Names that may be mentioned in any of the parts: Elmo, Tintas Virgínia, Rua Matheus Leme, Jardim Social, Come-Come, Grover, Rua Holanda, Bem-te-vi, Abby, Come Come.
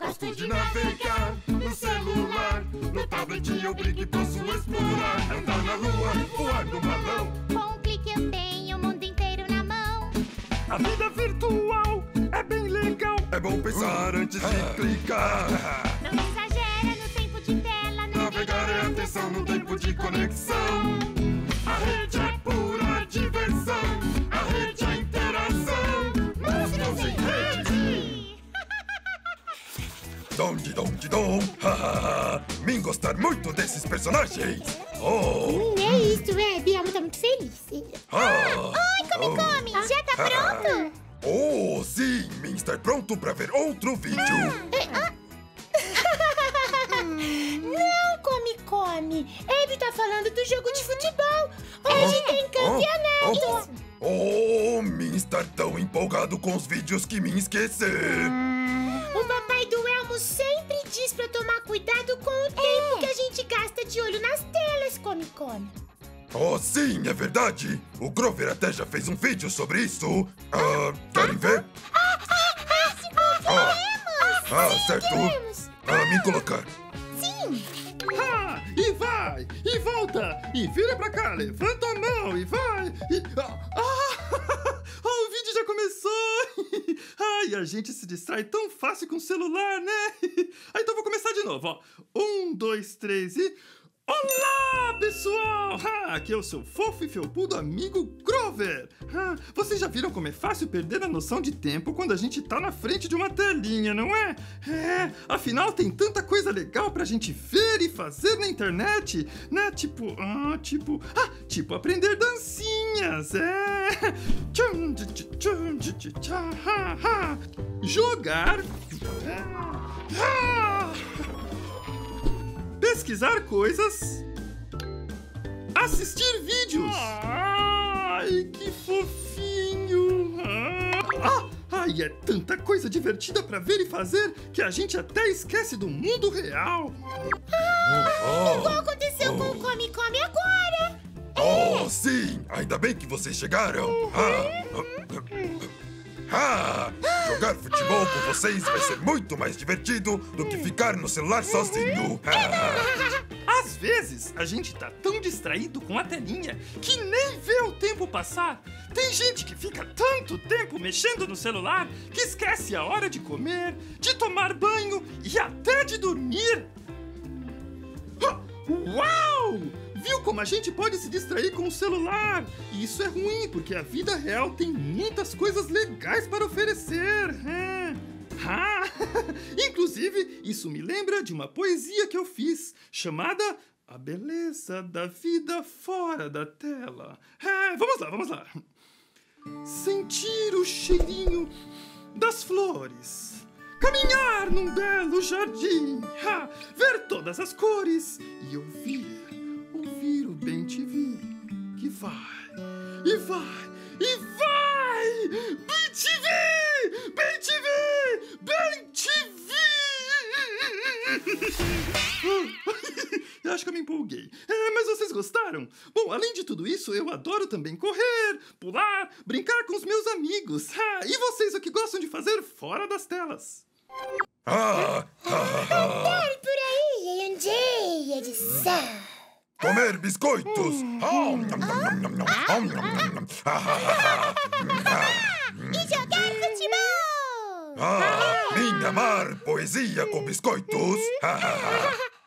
Gosto de navegar no celular, no tablet eu brinco e posso explorar, andar na lua, voar no balão. Com clique eu tenho o mundo inteiro na mão. A vida virtual é bem legal, é bom pensar antes de clicar. Não exagera no tempo de tela, navegar é atenção no tempo de conexão. A rede é pura diversão, a rede é interação. Monstros em rede! Dom, hahaha! Mim gostar muito desses personagens! Oh! É isso, Abby, Elmo tá muito feliz! Oi, Come Come! Já tá pronto? Oh, sim! Mim estar pronto pra ver outro vídeo! Não, Come Come! Abby tá falando do jogo de futebol! Hoje tem campeonato! Oh, mim estar tão empolgado com os vídeos que me esquecer! O papai do Elmo sempre diz pra tomar cuidado com o tempo que a gente gasta de olho nas telas, Come Come! Oh, sim, é verdade! O Grover até já fez um vídeo sobre isso! Querem ver? Sim, certo! Me colocar! Sim! E vai! E volta! E vira pra cá! Levanta a mão! E vai! E... o vídeo já começou! Ai, a gente se distrai tão fácil com o celular, né? Então vou começar de novo, ó. 1, 2, 3 e... Olá, pessoal! Aqui é o seu fofo e felpudo amigo Grover! Vocês já viram como é fácil perder a noção de tempo quando a gente tá na frente de uma telinha, não é? É, afinal tem tanta coisa legal pra gente ver e fazer na internet, né? Tipo aprender dancinhas, é! Jogar! Pesquisar coisas, assistir vídeos. Ai, que fofinho! Ai, é tanta coisa divertida pra ver e fazer que a gente até esquece do mundo real. Igual aconteceu com o Come Come agora. Sim, ainda bem que vocês chegaram. Jogar futebol com vocês vai ser muito mais divertido do que ficar no celular sozinho. Às vezes, a gente tá tão distraído com a telinha que nem vê o tempo passar. Tem gente que fica tanto tempo mexendo no celular que esquece a hora de comer, de tomar banho e até de dormir. Uau! Viu como a gente pode se distrair com o celular? E isso é ruim, porque a vida real tem muitas coisas legais para oferecer. Inclusive, isso me lembra de uma poesia que eu fiz, chamada A Beleza da Vida Fora da Tela. Vamos lá. Sentir o cheirinho das flores. Caminhar num belo jardim. Ver todas as cores e ouvir o Bem-te-vi, que vai! Bem-te-vi! Eu acho que eu me empolguei. Mas vocês gostaram? Bom, além de tudo isso, eu adoro também correr, pular, brincar com os meus amigos. E vocês, o que gostam de fazer fora das telas? Andar por aí em um dia de sol. Comer biscoitos! E jogar futebol! Nem amar poesia com biscoitos!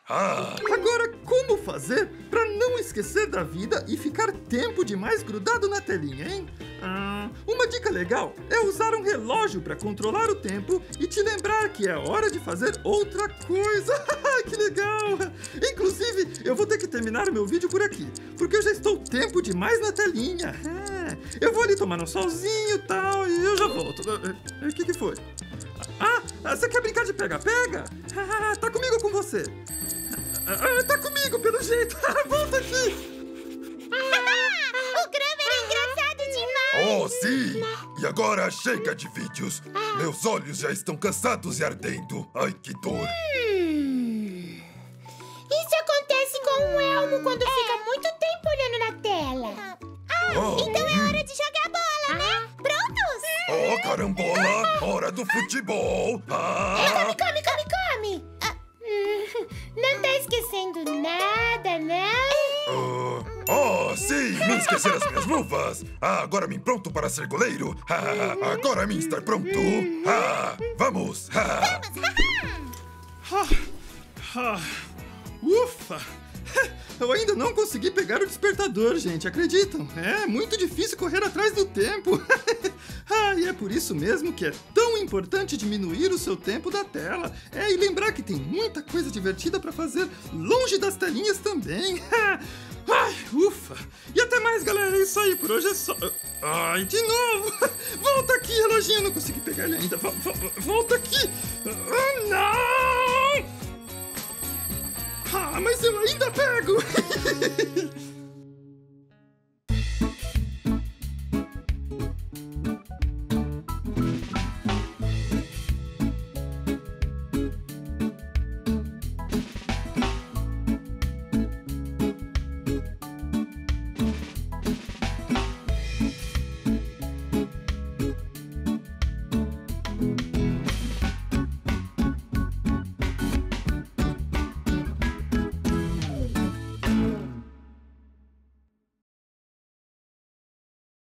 Agora, como fazer pra não esquecer da vida e ficar tempo demais grudado na telinha, hein? Uma dica legal é usar um relógio pra controlar o tempo e te lembrar que é hora de fazer outra coisa. Que legal! Inclusive, eu vou ter que terminar o meu vídeo por aqui, porque eu já estou tempo demais na telinha. Eu vou ali tomar um solzinho e tal, e eu já volto. O que foi? Você quer brincar de pega-pega? Tá comigo ou com você? Tá comigo, pelo jeito. Volta aqui. O Grover é engraçado demais. Oh, sim. E agora chega de vídeos. Meus olhos já estão cansados e ardendo. Ai, que dor. Isso acontece com o Elmo quando fica muito tempo olhando na tela. Então é hora de jogar bola, né? Prontos? carambola, hora do futebol. Come! Não tá esquecendo nada, não? Sim, me esquecer as minhas luvas. Agora me pronto para ser goleiro. Agora me estar pronto. Vamos. Ufa! Eu ainda não consegui pegar o despertador, gente, acreditam? É muito difícil correr atrás do tempo. E é por isso mesmo que é tão importante diminuir o seu tempo da tela. E lembrar que tem muita coisa divertida para fazer longe das telinhas também. Ufa! E até mais, galera, é isso aí, por hoje é só... Ai, de novo! Volta aqui, reloginho, não consegui pegar ele ainda. Volta aqui! Não! Mas eu ainda pego!